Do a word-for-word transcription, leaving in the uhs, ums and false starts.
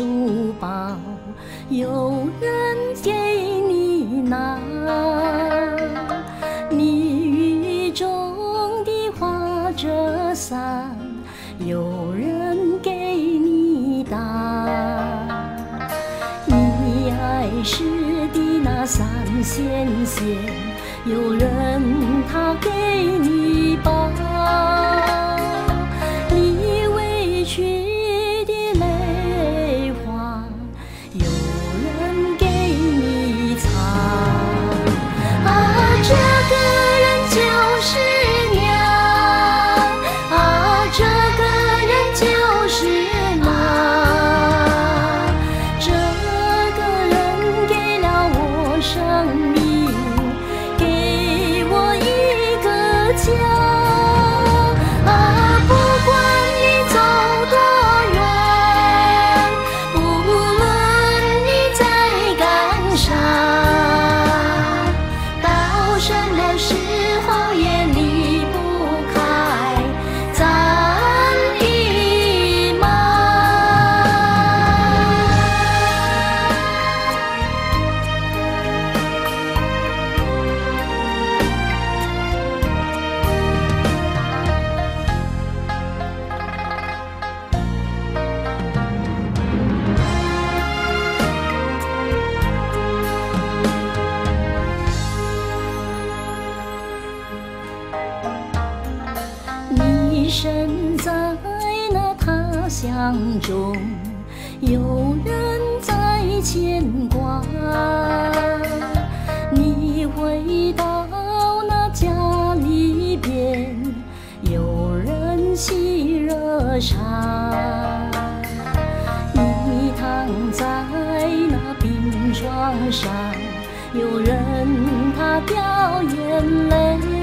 珠宝，有人给你拿。你雨中的花折伞，有人给你打。你爱时的那三线线，有人他给你绑。 身在那他乡中，有人在牵挂。你回到那家里边，有人沏热茶。你躺在那病床上，有人他掉眼泪。